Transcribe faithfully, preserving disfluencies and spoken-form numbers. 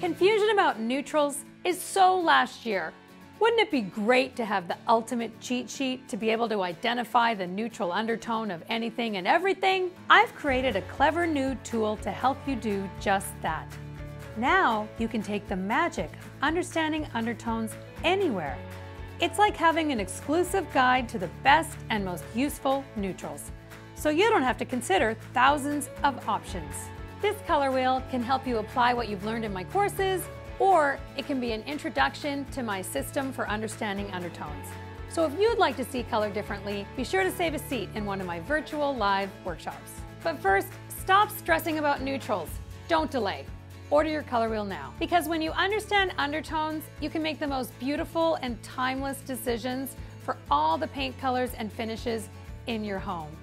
Confusion about neutrals is so last year. Wouldn't it be great to have the ultimate cheat sheet to be able to identify the neutral undertone of anything and everything? I've created a clever new tool to help you do just that. Now you can take the magic of understanding undertones anywhere. It's like having an exclusive guide to the best and most useful neutrals, so you don't have to consider thousands of options. This color wheel can help you apply what you've learned in my courses, or it can be an introduction to my system for understanding undertones. So if you'd like to see color differently, be sure to save a seat in one of my virtual live workshops. But first, stop stressing about neutrals. Don't delay. Order your color wheel now. Because when you understand undertones, you can make the most beautiful and timeless decisions for all the paint colors and finishes in your home.